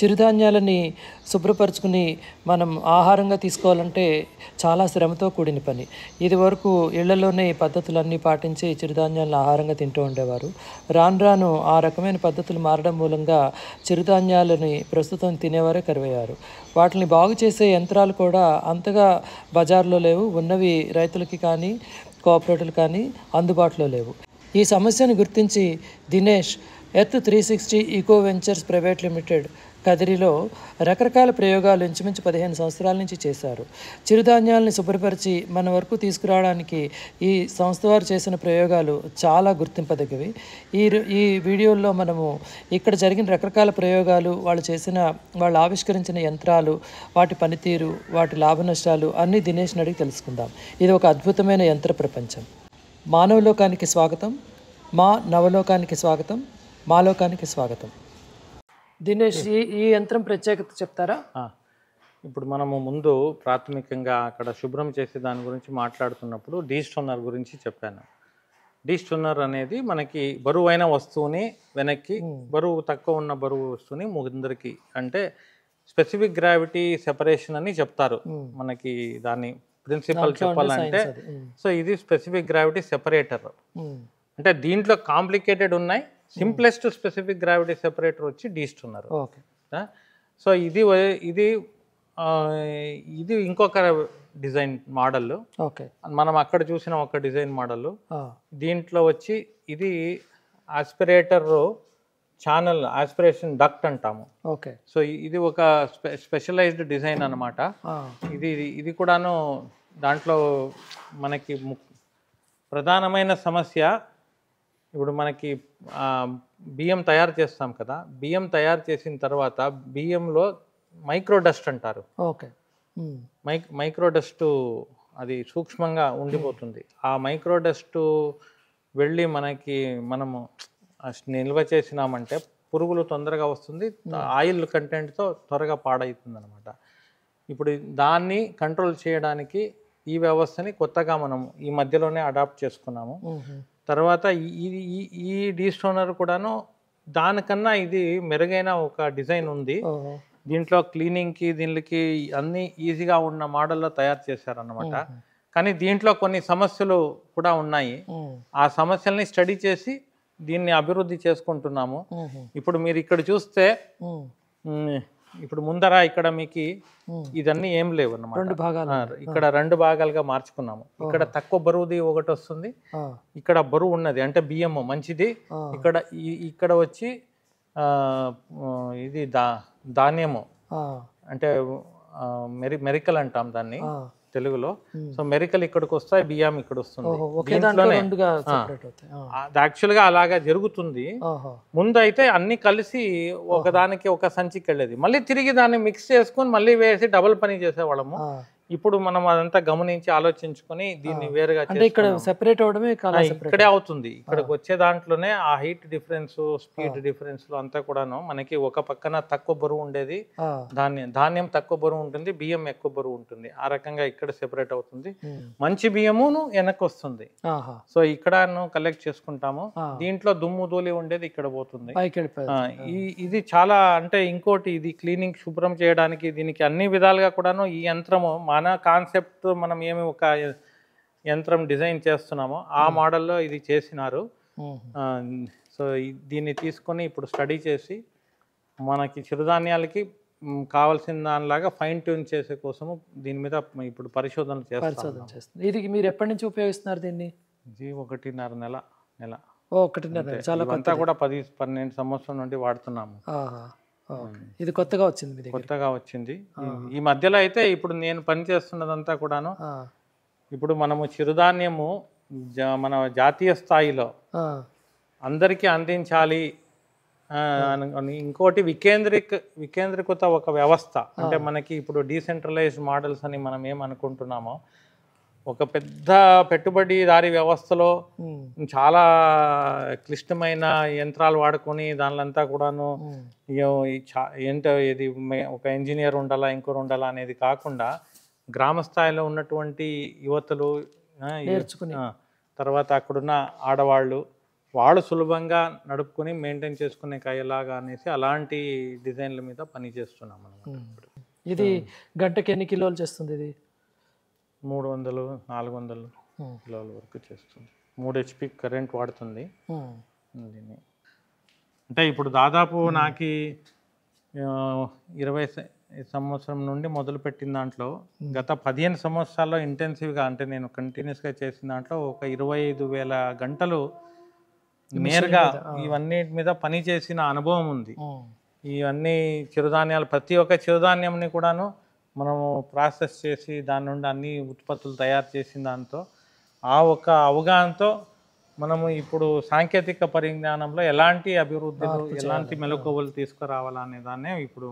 చిరుధాన్యాలను శుభ్రపరచుకుని మనం ఆహారంగా తీసుకోవాలంటే చాలా శ్రమతో కూడిన పని. ఇది వరకు ఇళ్లలోనే ఈ పద్ధతులన్నీ పాటించి చిరుధాన్యాలను ఆహారంగా తింటూ ఉండేవారు. రాను రాను ఆ రకమైన పద్ధతులు మారడం మూలంగా చిరుధాన్యాలను ప్రస్తుతం తినేవారే కరువయ్యారు. వాటిని బాగు చేసే యంత్రాలు కూడా అంతగా బజార్లో లేవు, ఉన్నవి రైతులకి కానీ కోఆపరేటివ్లు కానీ అందుబాటులో లేవు. ఈ సమస్యను గుర్తించి Dinesh earth 360 eco ventures private limited కదిరిలో రకరకాల ప్రయోగాలు ఇంచుమించు 15 సంవత్సరాల నుంచి చేశారు. చిరుధాన్యాలను శుభ్రపరిచి మన వరకు తీసుకురావడానికి ఈ సంస్థ వారు చేసిన ప్రయోగాలు చాలా గుర్తింపదగ్గవి. ఈ వీడియోల్లో మనము ఇక్కడ జరిగిన రకరకాల ప్రయోగాలు, వాళ్ళు ఆవిష్కరించిన యంత్రాలు, వాటి పనితీరు, వాటి లాభ నష్టాలు అన్నీ దినేష్ అడిగి తెలుసుకుందాం. ఇది ఒక అద్భుతమైన యంత్ర ప్రపంచం. మానవలోకానికి స్వాగతం, మా నవలోకానికి స్వాగతం, మాలోకానికి స్వాగతం. దినేష్, ఈ యంత్రం ప్రత్యేకత చెప్తారా? ఇప్పుడు మనము ముందు ప్రాథమికంగా అక్కడ శుభ్రం చేసే దాని గురించి మాట్లాడుతున్నప్పుడు డీస్టోనర్ గురించి చెప్పాను. డీస్టోనర్ అనేది మనకి బరువైన వస్తువుని వెనక్కి, బరువు తక్కువ ఉన్న బరువు వస్తువుని ముందరికి, అంటే స్పెసిఫిక్ గ్రావిటీ సెపరేషన్ అని చెప్తారు మనకి దాన్ని ప్రిన్సిపల్ చెప్పాలంటే. సో ఇది స్పెసిఫిక్ గ్రావిటీ సెపరేటర్. అంటే దీంట్లో కాంప్లికేటెడ్ ఉన్నాయి, సింప్లెస్ట్ స్పెసిఫిక్ గ్రావిటీ సెపరేటర్ వచ్చి డీస్టోనర్. సో ఇది ఇది ఇది ఇంకొక డిజైన్ మోడల్. మనం అక్కడ చూసిన ఒక డిజైన్ మోడల్. దీంట్లో వచ్చి ఇది ఆస్పిరేటర్ ఛానల్, ఆస్పిరేషన్ డక్ట్ అంటాము. సో ఇది ఒక స్పెషలైజ్డ్ డిజైన్ అనమాట. ఇది ఇది కూడాను దాంట్లో మనకి ప్రధానమైన సమస్య, ఇప్పుడు మనకి బియ్యం తయారు చేస్తాం కదా, బియ్యం తయారు చేసిన తర్వాత బియ్యంలో మైక్రో డస్ట్ అంటారు. మైక్రో డస్ట్ అది సూక్ష్మంగా ఉండిపోతుంది. ఆ మైక్రో డస్ట్ వెళ్ళి మనము నిల్వ చేసినామంటే పురుగులు తొందరగా వస్తుంది, ఆయిల్ కంటెంట్తో త్వరగా పాడవుతుంది అనమాట. ఇప్పుడు దాన్ని కంట్రోల్ చేయడానికి ఈ వ్యవస్థని కొత్తగా మనము ఈ మధ్యలోనే అడాప్ట్ చేసుకున్నాము. తర్వాత ఈ డీస్టోనర్ కూడాను దానికన్నా ఇది మెరుగైన ఒక డిజైన్ ఉంది. దీంట్లో క్లీనింగ్కి దీనికి అన్నీ ఈజీగా ఉన్న మోడల్లో తయారు చేశారన్నమాట. కానీ దీంట్లో కొన్ని సమస్యలు కూడా ఉన్నాయి. ఆ సమస్యల్ని స్టడీ చేసి దీన్ని అభివృద్ధి చేసుకుంటున్నాము. ఇప్పుడు మీరు ఇక్కడ చూస్తే, ఇప్పుడు ముందర ఇక్కడ మీకు ఇదన్నీ ఏం లేవు అన్నమాట. ఇక్కడ 2 భాగాలుగా మార్చుకున్నాము. ఇక్కడ తక్కువ బరువుది ఒకటి వస్తుంది, ఇక్కడ బరువు ఉన్నది అంటే బియ్యం మంచిది. ఇక్కడ వచ్చి ఇది ధాన్యము, అంటే మెరికల్ అంటాం దాన్ని తెలుగులో. సో మెరికల్ ఇక్కడికి వస్తాయి, బియ్యం ఇక్కడ వస్తుంది. యాక్చువల్ గా అలాగా జరుగుతుంది. ముందైతే అన్ని కలిసి ఒకదానికి ఒక సంచికి వెళ్ళేది, మళ్ళీ తిరిగి దాన్ని మిక్స్ చేసుకుని మళ్ళీ వేసి డబుల్ పని చేసేవాళ్ళము. ఇప్పుడు మనం అదంతా గమనించి ఆలోచించుకుని దీన్ని వేరుగా సెపరేట్ అవడమే ఇక్కడే అవుతుంది. ఇక్కడికి వచ్చే దాంట్లోనే ఆ హీట్ డిఫరెన్స్, స్పీడ్ డిఫరెన్స్ అంతా కూడాను మనకి ఒక పక్కన తక్కువ బరువు ఉండేది, ధాన్యం తక్కువ బరువు ఉంటుంది, బియ్యం ఎక్కువ బరువు ఉంటుంది. ఆ రకంగా ఇక్కడ సెపరేట్ అవుతుంది. మంచి బియ్యమును వెనక్కి వస్తుంది. సో ఇక్కడ కలెక్ట్ చేసుకుంటాము. దీంట్లో దుమ్ము ధూళి ఉండేది ఇక్కడ పోతుంది. ఇది చాలా, అంటే ఇంకోటి ఇది క్లీనింగ్ శుభ్రం చేయడానికి దీనికి అన్ని విధాలుగా కూడాను ఈ యంత్రము మన కాన్సెప్ట్ మనం ఏమి ఒక యంత్రం డిజైన్ చేస్తున్నామో ఆ మోడల్లో ఇది చేసినారు. సో దీన్ని తీసుకొని ఇప్పుడు స్టడీ చేసి మనకి చిరుధాన్యాలకి కావాల్సిన దానిలాగా ఫైన్ ట్యూన్ చేసే కోసము దీని మీద ఇప్పుడు పరిశోధనలు చేస్తాం. ఇది మీరు ఎప్పటి నుంచి ఉపయోగిస్తున్నారు దీన్ని? ఇది 1.5 నెల కూడా 10-12 సంవత్సరం నుండి వాడుతున్నాము. ఇది కొత్తగా వచ్చింది ఈ మధ్యలో. అయితే ఇప్పుడు నేను పని చేస్తున్నదంతా కూడాను, ఇప్పుడు మనము చిరుధాన్యము మన జాతీయ స్థాయిలో అందరికీ అందించాలి. ఇంకోటి వికేంద్రీకృత ఒక వ్యవస్థ, అంటే మనకి ఇప్పుడు డీసెంట్రలైజ్డ్ మోడల్స్ అని మనం ఏమనుకుంటున్నామో, ఒక పెద్ద పెట్టుబడిదారీ వ్యవస్థలో చాలా క్లిష్టమైన యంత్రాలు వాడుకొని దానిలంతా కూడాను ఏంటో ఇది ఒక ఇంజనీర్ ఉండాలా, ఇంకోరు ఉండాలా అనేది కాకుండా గ్రామ స్థాయిలో ఉన్నటువంటి యువతలు, తర్వాత అక్కడున్న ఆడవాళ్ళు, వాళ్ళు సులభంగా నడుపుకొని మెయింటైన్ చేసుకునేలాగా అనేసి అలాంటి డిజైన్ల మీద పని చేస్తున్నాం అన్నమాట. ఇది గంటకి ఎన్ని కిలోలు చేస్తుంది? ఇది 300-400 కిలోల వరకు చేస్తుంది. 3 HP కరెంట్ వాడుతుంది దీన్ని. అంటే ఇప్పుడు దాదాపు నాకు 20 సంవత్సరం నుండి మొదలుపెట్టిన దాంట్లో గత 15 సంవత్సరాల్లో ఇంటెన్సివ్గా అంటే నేను కంటిన్యూస్గా చేసిన దాంట్లో ఒక 25,000 గంటలు నేరుగా ఇవన్నిటి మీద పని చేసిన అనుభవం ఉంది. ఇవన్నీ చిరుధాన్యాలు ప్రతి ఒక్క చిరుధాన్యంని కూడాను మనము ప్రాసెస్ చేసి దాని నుండి అన్ని ఉత్పత్తులు తయారు చేసిన దాంతో ఆ ఒక అవగాహనతో మనము ఇప్పుడు సాంకేతిక పరిజ్ఞానంలో ఎలాంటి అభివృద్ధిలో ఎలాంటి మెలకువలు తీసుకురావాలనే దాన్నే ఇప్పుడు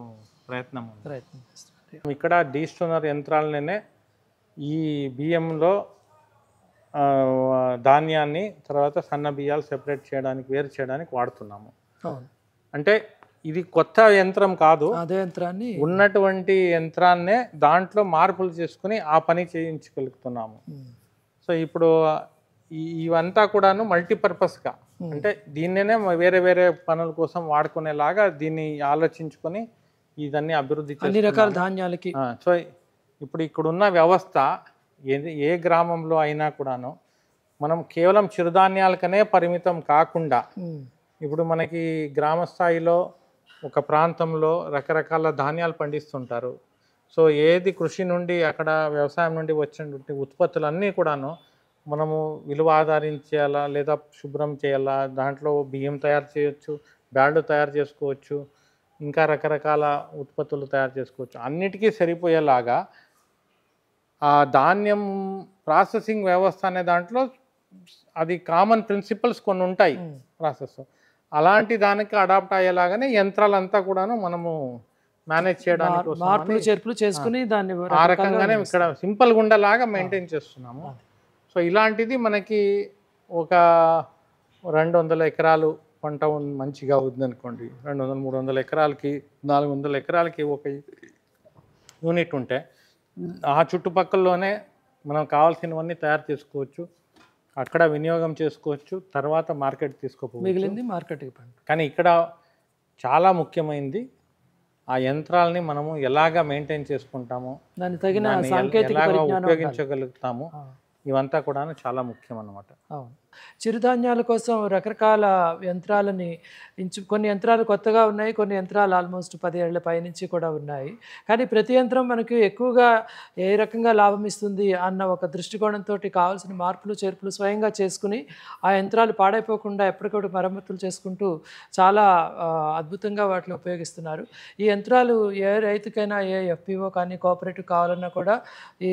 ప్రయత్నం ఉంది. ఇక్కడ డీస్టోనర్ యంత్రాలనే ఈ బియ్యంలో ధాన్యాన్ని తర్వాత సన్న బియ్యాలు సెపరేట్ చేయడానికి వేరు చేయడానికి వాడుతున్నాము. అంటే ఇది కొత్త యంత్రం కాదు, అదే యంత్రాన్ని ఉన్నటువంటి యంత్రాన్నే దాంట్లో మార్పులు చేసుకుని ఆ పని చేయించగలుగుతున్నాము. సో ఇప్పుడు ఇవంతా కూడాను మల్టీపర్పస్గా అంటే దీన్నే వేరే వేరే పనుల కోసం వాడుకునేలాగా దీన్ని ఆలోచించుకొని ఇదన్నీ అభివృద్ధి అన్ని రకాల ధాన్యాలకి. సో ఇప్పుడు ఇక్కడున్న వ్యవస్థ ఏ గ్రామంలో అయినా కూడాను మనం కేవలం చిరుధాన్యాలకనే పరిమితం కాకుండా ఇప్పుడు మనకి గ్రామ స్థాయిలో ఒక ప్రాంతంలో రకరకాల ధాన్యాలు పండిస్తుంటారు. సో ఏది కృషి నుండి అక్కడ వ్యవసాయం నుండి వచ్చినటువంటి ఉత్పత్తులన్నీ కూడాను మనము విలువ ఆధారించేలా లేదా శుభ్రం చేయాలా, దాంట్లో బియ్యం తయారు చేయొచ్చు, బ్యాళ్ళు తయారు చేసుకోవచ్చు, ఇంకా రకరకాల ఉత్పత్తులు తయారు చేసుకోవచ్చు. అన్నిటికీ సరిపోయేలాగా ఆ ధాన్యం ప్రాసెసింగ్ వ్యవస్థ అనే దాంట్లో అది కామన్ ప్రిన్సిపల్స్ కొన్ని ఉంటాయి ప్రాసెస్, అలాంటి దానికి అడాప్ట్ అయ్యేలాగానే యంత్రాలంతా కూడాను మనము మేనేజ్ చేయడానికి మార్పులు చేర్పులు చేసుకుని దాన్ని ఆ రకంగానే ఇక్కడ సింపుల్గా ఉండేలాగా మెయింటైన్ చేస్తున్నాము. సో ఇలాంటిది మనకి ఒక 200 ఎకరాలు పంట మంచిగా ఉందనుకోండి, 200-300 ఎకరాలకి 400 ఎకరాలకి ఒక యూనిట్ ఉంటే ఆ చుట్టుపక్కలలోనే మనం కావాల్సినవన్నీ తయారు చేసుకోవచ్చు, అక్కడ వినియోగం చేసుకోవచ్చు, తర్వాత మార్కెట్ తీసుకోవచ్చు, మిగిలింది మార్కెట్కి పంట. కానీ ఇక్కడ చాలా ముఖ్యమైనది ఆ యంత్రాలని మనము ఎలాగా మెయింటైన్ చేసుకుంటాము, దాన్ని తగిన సాంకేతిక పరిజ్ఞానం ఉపయోగించగలుగుతాము, ఇవంతా కూడా చాలా ముఖ్యం అన్నమాట. అవును, చిరుధాన్యాల కోసం రకరకాల యంత్రాలని కొన్ని యంత్రాలు కొత్తగా ఉన్నాయి, కొన్ని యంత్రాలు ఆల్మోస్ట్ 10 ఏళ్ల పైనుంచి కూడా ఉన్నాయి. కానీ ప్రతి యంత్రం మనకు ఎక్కువగా ఏ రకంగా లాభం ఇస్తుంది అన్న ఒక దృష్టికోణంతో కావాల్సిన మార్పులు చేర్పులు స్వయంగా చేసుకుని ఆ యంత్రాలు పాడైపోకుండా ఎప్పటికప్పుడు మరమ్మతులు చేసుకుంటూ చాలా అద్భుతంగా వాటిని ఉపయోగిస్తున్నారు. ఈ యంత్రాలు ఏ రైతుకైనా, ఏ ఎఫ్పిఓ కానీ కోఆపరేటివ్ కావాలన్నా కూడా ఈ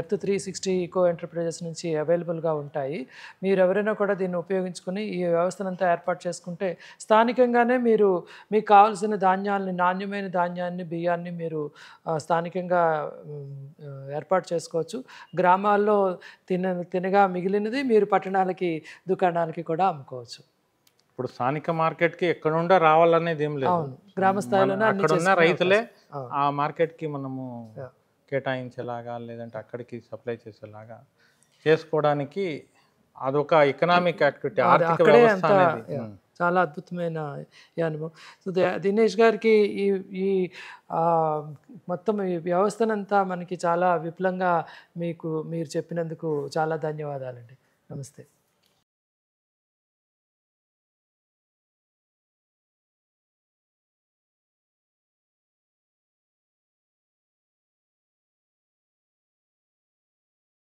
ఎర్త్ 360 ఈకో ఎంటర్ప్రైజెస్ నుంచి అవైలబుల్గా ఉంటాయి. మీరు ఎవరైనా కూడా దీన్ని ఉపయోగించుకుని ఈ వ్యవస్థనంతా ఏర్పాటు చేసుకుంటే స్థానికంగానే మీరు మీకు కావాల్సిన ధాన్యాలని, నాణ్యమైన ధాన్యాన్ని, బియ్యాన్ని మీరు స్థానికంగా ఏర్పాటు చేసుకోవచ్చు. గ్రామాల్లో తినగా మిగిలినది మీరు పట్టణాలకి దుకాణాలకి కూడా అమ్ముకోవచ్చు. ఇప్పుడు స్థానిక మార్కెట్కి ఎక్కడుండా రావాలనేది ఏం లేదు, గ్రామ స్థాయిలోనే అక్కడున్న రైతులే ఆ మార్కెట్కి మనము కేటాయించేలాగా లేదంటే అక్కడికి సప్లై చేసేలాగా చేసుకోవడానికి అదొక ఎకనామిక్ యాక్టివిటీ, ఆర్థిక వ్యవస్థ అనేది. చాలా అద్భుతమైన అనుభవం. సో దినేష్ గారికి ఈ ఈ మొత్తం ఈ వ్యవస్థనంతా మనకి చాలా విపులంగా మీరు చెప్పినందుకు చాలా ధన్యవాదాలండి. నమస్తే.